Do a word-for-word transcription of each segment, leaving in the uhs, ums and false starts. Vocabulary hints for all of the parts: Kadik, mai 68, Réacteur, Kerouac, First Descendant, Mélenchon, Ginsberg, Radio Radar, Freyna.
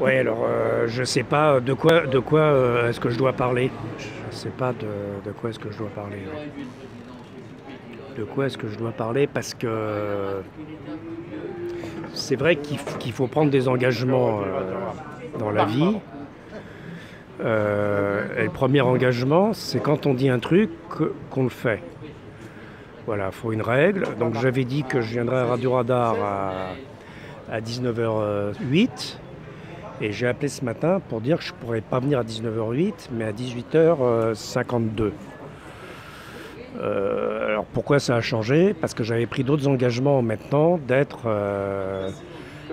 Oui, alors euh, je ne sais pas de quoi, de quoi euh, est-ce que je dois parler. Je ne sais pas de, de quoi est-ce que je dois parler. De quoi est-ce que je dois parler parce que euh, c'est vrai qu'il qu'il faut prendre des engagements euh, dans la vie. Euh, et le premier engagement, c'est quand on dit un truc qu'on le fait. Voilà, il faut une règle. Donc j'avais dit que je viendrais à Radio Radar à, à dix-neuf heures huit. Et j'ai appelé ce matin pour dire que je ne pourrais pas venir à dix-neuf heures huit, mais à dix-huit heures cinquante-deux. Euh, alors pourquoi ça a changé? Parce que j'avais pris d'autres engagements maintenant d'être euh,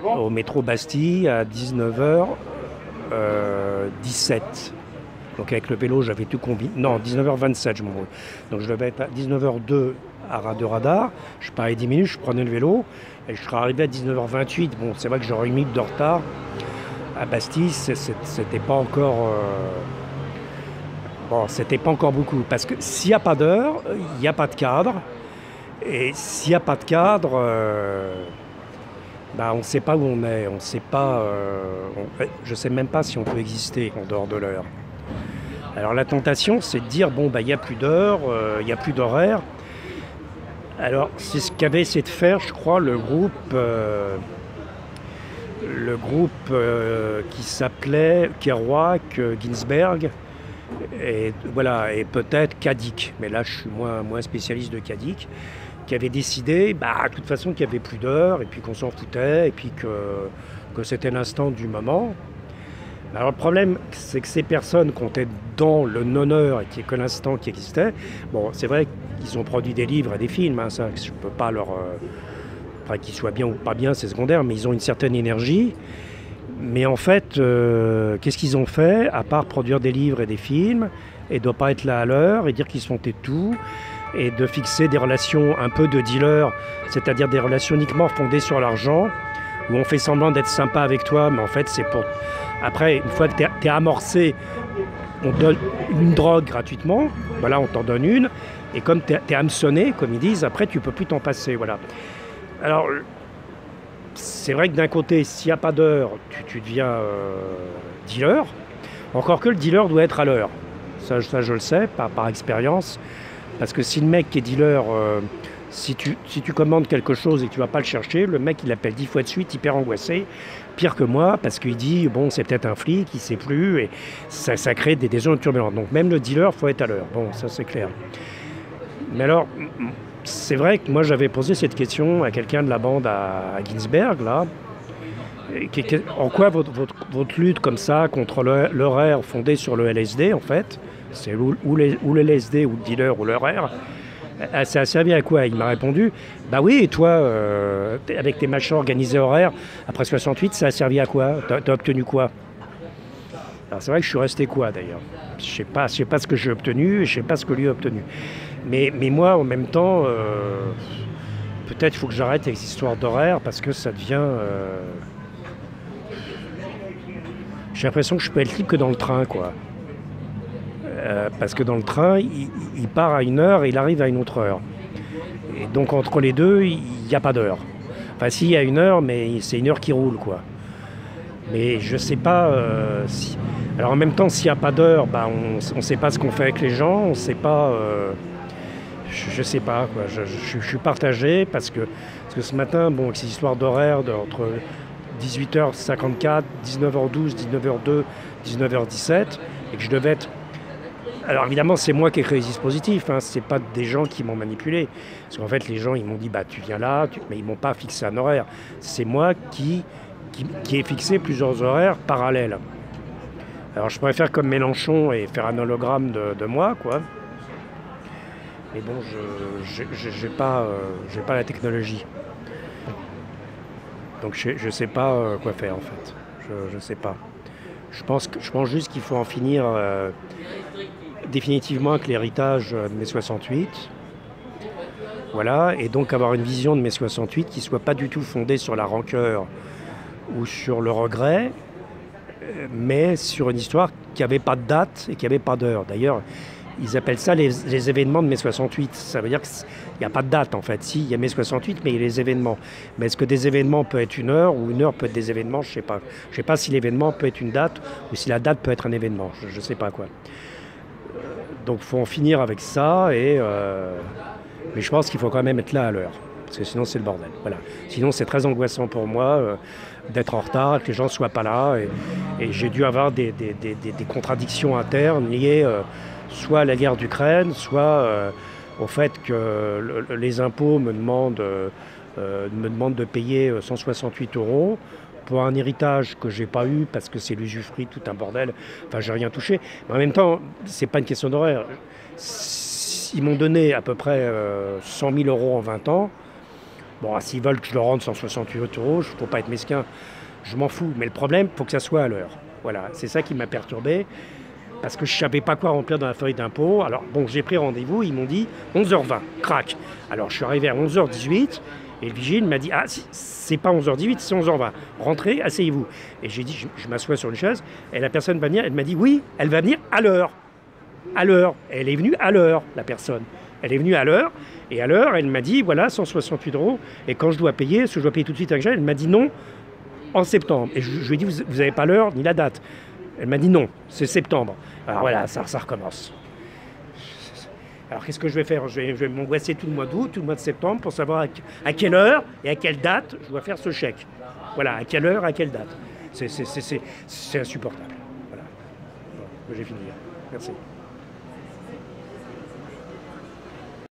au métro Bastille à dix-neuf heures dix-sept. Euh, Donc avec le vélo, j'avais tout combiné. Non, dix-neuf heures vingt-sept, je m'en vais. Donc je devais être à dix-neuf heures deux à Radio Radar. Je parlais dix minutes, je prenais le vélo et je serais arrivé à dix-neuf heures vingt-huit. Bon, c'est vrai que j'aurais une minute de retard. À Bastille, c'était pas encore... Euh... Bon, c'était pas encore beaucoup. Parce que s'il n'y a pas d'heure, il n'y a pas de cadre. Et s'il n'y a pas de cadre, euh... bah, on ne sait pas où on est. On sait pas, euh... on... Je ne sais même pas si on peut exister en dehors de l'heure. Alors la tentation, c'est de dire, bon, bah, il n'y a plus d'heure, il euh, n'y a plus d'horaire. Alors, c'est ce qu'avait essayé de faire, je crois, le groupe... Euh... Le groupe euh, qui s'appelait Kerouac, euh, Ginsberg, et, voilà, et peut-être Kadik, mais là je suis moins, moins spécialiste de Kadik, qui avait décidé, bah, de toute façon qu'il n'y avait plus d'heure, et puis qu'on s'en foutait, et puis que, que c'était l'instant du moment. Alors le problème, c'est que ces personnes comptaient dans le non-heure, et qui est que l'instant qui existait. Bon, c'est vrai qu'ils ont produit des livres et des films, hein, ça, je ne peux pas leur... Euh, Enfin, qu'ils soient bien ou pas bien, c'est secondaire, mais ils ont une certaine énergie. Mais en fait, euh, qu'est-ce qu'ils ont fait, à part produire des livres et des films, et de ne pas être là à l'heure, et dire qu'ils sont et tout, et de fixer des relations un peu de dealer, c'est-à-dire des relations uniquement fondées sur l'argent, où on fait semblant d'être sympa avec toi, mais en fait, c'est pour... Après, une fois que t'es, t'es amorcé, on te donne une drogue gratuitement, voilà, on t'en donne une, et comme t'es, t'es hameçonné, comme ils disent, après, tu ne peux plus t'en passer, voilà. Alors, c'est vrai que d'un côté, s'il n'y a pas d'heure, tu, tu deviens euh, dealer. Encore que le dealer doit être à l'heure. Ça, ça, je le sais, par, par expérience. Parce que si le mec qui est dealer, euh, si, tu, si tu commandes quelque chose et que tu ne vas pas le chercher, le mec, il appelle dix fois de suite, hyper angoissé. Pire que moi, parce qu'il dit, bon, c'est peut-être un flic, il ne sait plus. Et ça, ça crée des zones turbulentes. Donc, même le dealer, il faut être à l'heure. Bon, ça, c'est clair. Mais alors... C'est vrai que moi j'avais posé cette question à quelqu'un de la bande à Ginsberg, là. En quoi votre, votre, votre lutte comme ça contre l'horaire fondée sur le L S D, en fait, c'est ou, ou, ou le L S D, ou le dealer, ou l'horaire, ça a servi à quoi? Il m'a répondu, bah oui, et toi, euh, avec tes machins organisés horaires, après soixante-huit, ça a servi à quoi? T'as, t'as obtenu quoi? Alors c'est vrai que je suis resté quoi d'ailleurs? Je sais pas, je sais pas ce que j'ai obtenu, je sais pas ce que lui a obtenu. Mais, mais moi, en même temps, euh, peut-être il faut que j'arrête avec cette histoire d'horaire parce que ça devient... Euh... J'ai l'impression que je peux être libre que dans le train, quoi. Euh, parce que dans le train, il, il part à une heure et il arrive à une autre heure. Et donc, entre les deux, il n'y a pas d'heure. Enfin, si, il y a une heure, mais c'est une heure qui roule, quoi. Mais je sais pas euh, si... Alors, en même temps, s'il n'y a pas d'heure, bah, on ne sait pas ce qu'on fait avec les gens, on ne sait pas... Euh... Je sais pas, quoi. Je, je, je suis partagé parce que, parce que ce matin, bon, avec ces histoires d'horaire entre dix-huit heures cinquante-quatre, dix-neuf heures douze, dix-neuf heures deux, dix-neuf heures dix-sept, et que je devais être... Alors évidemment, c'est moi qui ai créé ce dispositif, hein, c'est pas des gens qui m'ont manipulé. Parce qu'en fait, les gens, ils m'ont dit, bah tu viens là, tu... mais ils m'ont pas fixé un horaire. C'est moi qui, qui, qui ai fixé plusieurs horaires parallèles. Alors je pourrais faire comme Mélenchon et faire un hologramme de, de moi, quoi. Mais bon, je n'ai je, je, pas, euh, pas la technologie. Donc je ne sais pas euh, quoi faire en fait. Je ne sais pas. Je pense, que, je pense juste qu'il faut en finir euh, définitivement avec l'héritage de mai soixante-huit. Voilà, et donc avoir une vision de mai soixante-huit qui ne soit pas du tout fondée sur la rancœur ou sur le regret, mais sur une histoire qui n'avait pas de date et qui n'avait pas d'heure. D'ailleurs, Ils appellent ça les, les événements de mai soixante-huit. Ça veut dire qu'il n'y a pas de date, en fait. Si, il y a mai soixante-huit, mais il y a les événements. Mais est-ce que des événements peuvent être une heure ou une heure peut être des événements? Je ne sais pas. Je ne sais pas si l'événement peut être une date ou si la date peut être un événement. Je ne sais pas, quoi. Donc, il faut en finir avec ça. Et, euh... mais je pense qu'il faut quand même être là à l'heure. Parce que sinon, c'est le bordel. Voilà. Sinon, c'est très angoissant pour moi euh, d'être en retard, que les gens ne soient pas là. Et, et j'ai dû avoir des, des, des, des, des contradictions internes liées... Euh, soit à la guerre d'Ukraine, soit euh, au fait que le, les impôts me demandent, euh, me demandent de payer cent soixante-huit euros pour un héritage que je n'ai pas eu parce que c'est l'usufruit, tout un bordel. Enfin, j'ai rien touché. Mais en même temps, ce n'est pas une question d'horaire. Ils m'ont donné à peu près euh, cent mille euros en vingt ans. Bon, s'ils veulent que je leur rende cent soixante-huit euros, il ne faut pas être mesquin. Je m'en fous. Mais le problème, il faut que ça soit à l'heure. Voilà, c'est ça qui m'a perturbé. Parce que je ne savais pas quoi remplir dans la feuille d'impôt. Alors, bon, j'ai pris rendez-vous, ils m'ont dit onze heures vingt, crac. Alors, je suis arrivé à onze heures dix-huit, et le vigile m'a dit « Ah, c'est pas onze heures dix-huit, c'est onze heures vingt. Rentrez, asseyez-vous. » Et j'ai dit « Je, je m'assois sur une chaise, et la personne va venir. » Elle m'a dit « Oui, elle va venir à l'heure. À l'heure. » Elle est venue à l'heure, la personne. Elle est venue à l'heure, et à l'heure, elle m'a dit « Voilà, cent soixante-huit euros. » Et quand je dois payer, est-ce que je dois payer tout de suite avec elle? Elle m'a dit « Non, en septembre. » Et je, je lui ai dit « Vous n'avez pas l'heure ni la date. » Elle m'a dit non, c'est septembre. Alors voilà, ça, ça recommence. Alors qu'est-ce que je vais faire? Je vais, vais m'angoisser tout le mois d'août, tout le mois de septembre pour savoir à, à quelle heure et à quelle date je dois faire ce chèque. Voilà, à quelle heure, à quelle date. C'est insupportable. Voilà. Bon, j'ai fini. Merci.